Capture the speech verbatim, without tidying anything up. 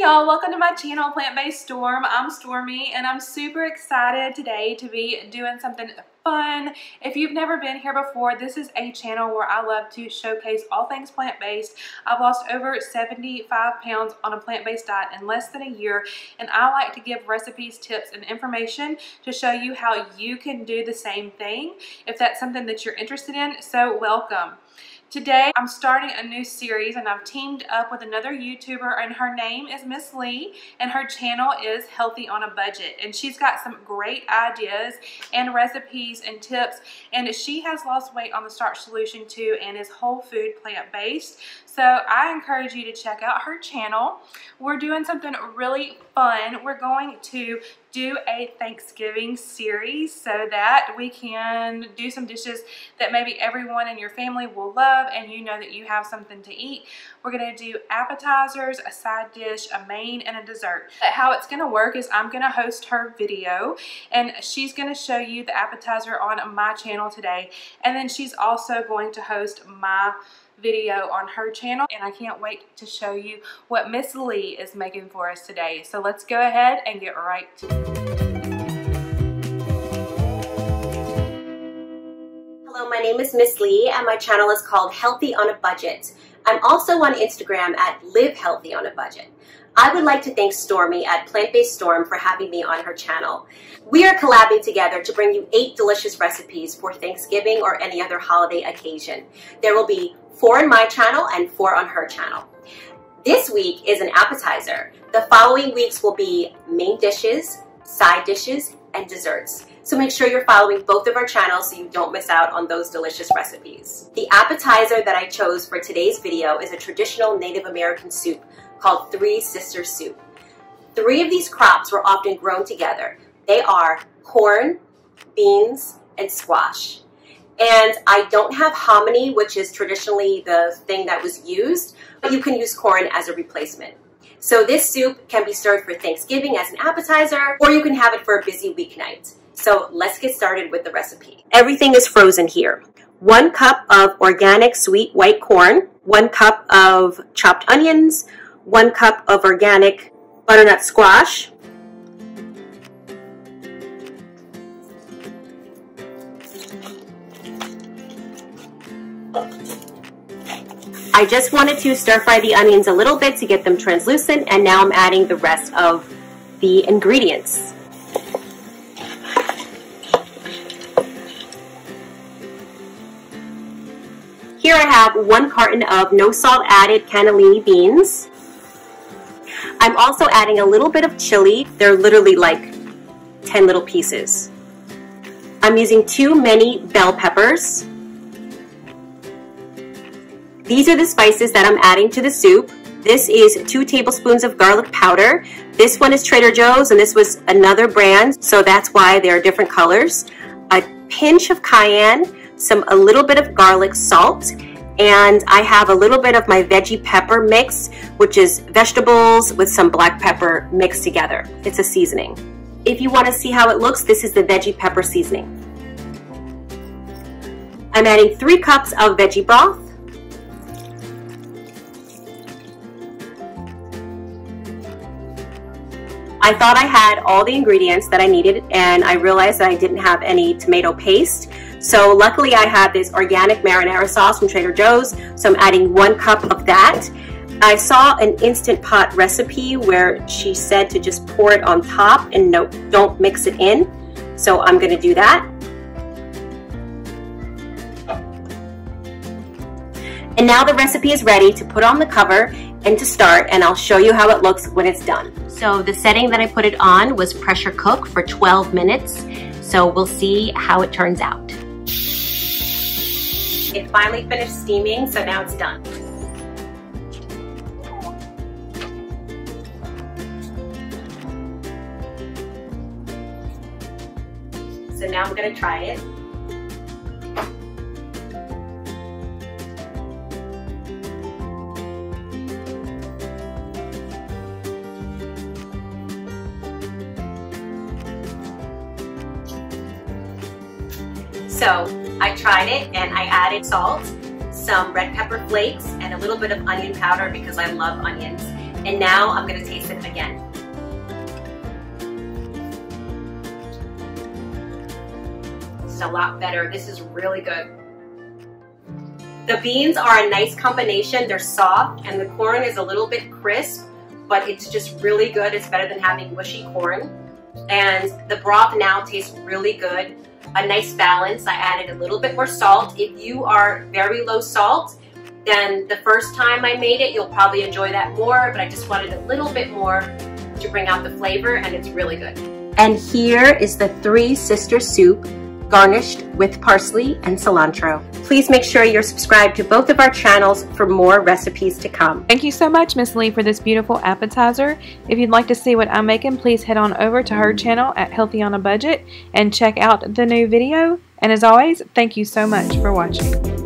Hey y'all, welcome to my channel, Plant-Based Storm. I'm Stormy and I'm super excited today to be doing something fun. If you've never been here before, this is a channel where I love to showcase all things plant-based. I've lost over seventy-five pounds on a plant-based diet in less than a year, and I like to give recipes, tips, and information to show you how you can do the same thing if that's something that you're interested in, so welcome. Today, I'm starting a new series and I've teamed up with another YouTuber, and her name is MissLeigh and her channel is Healthy on a Budget. And she's got some great ideas and recipes and tips, and she has lost weight on the Starch Solution too and is whole food plant-based. So I encourage you to check out her channel. We're doing something really fun. We're going to do a Thanksgiving series so that we can do some dishes that maybe everyone in your family will love and you know that you have something to eat. We're going to do appetizers, a side dish, a main, and a dessert. But how it's going to work is I'm going to host her video and she's going to show you the appetizer on my channel today, and then she's also going to host my video on her channel, and I can't wait to show you what MissLeigh is making for us today. So let's go ahead and get right to it. Hello, my name is MissLeigh and my channel is called Healthy on a Budget. I'm also on Instagram at Live Healthy on a Budget. I would like to thank Stormy at Plant-Based Storm for having me on her channel. We are collabing together to bring you eight delicious recipes for Thanksgiving or any other holiday occasion. There will be four on my channel and four on her channel. This week is an appetizer. The following weeks will be main dishes, side dishes, and desserts. So make sure you're following both of our channels so you don't miss out on those delicious recipes. The appetizer that I chose for today's video is a traditional Native American soup called Three Sisters Soup. Three of these crops were often grown together. They are corn, beans, and squash. And I don't have hominy, which is traditionally the thing that was used, but you can use corn as a replacement. So this soup can be served for Thanksgiving as an appetizer, or you can have it for a busy weeknight. So let's get started with the recipe. Everything is frozen here. One cup of organic sweet white corn, one cup of chopped onions, one cup of organic butternut squash, I just wanted to stir fry the onions a little bit to get them translucent, and now I'm adding the rest of the ingredients. Here I have one carton of no salt added cannellini beans. I'm also adding a little bit of chili. They're literally like ten little pieces. I'm using two mini bell peppers. These are the spices that I'm adding to the soup. This is two tablespoons of garlic powder. This one is Trader Joe's and this was another brand, so that's why they're different colors. A pinch of cayenne, some a little bit of garlic salt, and I have a little bit of my veggie pepper mix, which is vegetables with some black pepper mixed together. It's a seasoning. If you want to see how it looks, this is the veggie pepper seasoning. I'm adding three cups of veggie broth. I thought I had all the ingredients that I needed, and I realized that I didn't have any tomato paste. So luckily I had this organic marinara sauce from Trader Joe's, so I'm adding one cup of that. I saw an Instant Pot recipe where she said to just pour it on top and no, don't mix it in. So I'm going to do that. And now the recipe is ready to put on the cover and to start, and I'll show you how it looks when it's done. So the setting that I put it on was pressure cook for twelve minutes. So we'll see how it turns out. It finally finished steaming, so now it's done. So now I'm gonna try it. So I tried it and I added salt, some red pepper flakes, and a little bit of onion powder because I love onions, And now I'm gonna taste it again. It's a lot better. This is really good. The beans are a nice combination. They're soft and the corn is a little bit crisp, but it's just really good. It's better than having mushy corn. And the broth now tastes really good. A nice balance. I added a little bit more salt. If you are very low salt, then the first time I made it, you'll probably enjoy that more, but I just wanted a little bit more to bring out the flavor, and it's really good. And here is the Three Sisters Soup, garnished with parsley and cilantro. Please make sure you're subscribed to both of our channels for more recipes to come. Thank you so much, Miss Lee, for this beautiful appetizer. If you'd like to see what I'm making, please head on over to her channel at Healthy on a Budget and check out the new video. And as always, thank you so much for watching.